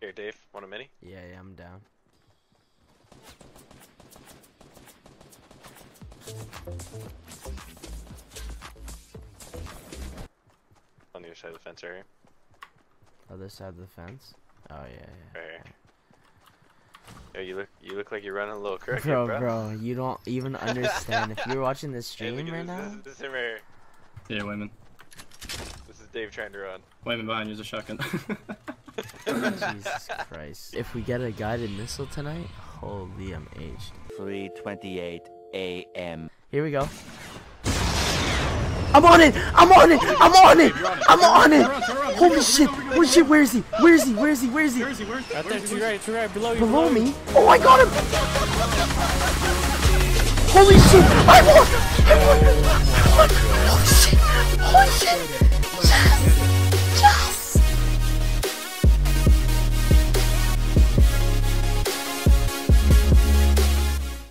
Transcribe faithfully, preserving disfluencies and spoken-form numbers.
Here, Dave, want a mini? Yeah, yeah, I'm down. On the other side of the fence area. Other side of the fence? Oh yeah, yeah. Right here. Yo, you look, you look like you're running a little crooked, bro. Bro, bro, you don't even understand. If you're watching this stream hey, right this, now. This, this is him right here. Yeah, Weyman. This is Dave trying to run. Weyman behind you is a shotgun. Jesus Christ. If we get a guided missile tonight, holy I'm aged. three twenty-eight A M Here we go. I'm on it! I'm on it! I'm on it! I'm on it! Holy shit! Holy shit! Where is he? Where is he? Where is he? Where is he? Right there, to your right, to your right, below you. Below me? Oh, I got him! Holy shit! I won! I won! Holy shit! Holy shit!